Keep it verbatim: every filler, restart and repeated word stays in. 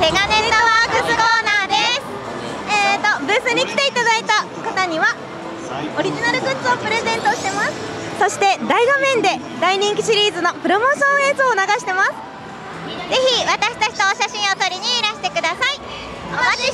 セガネットワークスコーナーです。えーとブースに来ていただいた方にはオリジナルグッズをプレゼントしてます。そして大画面で大人気シリーズのプロモーション映像を流してます。ぜひ私たちとお写真を撮りにいらしてください。お待ちしてます。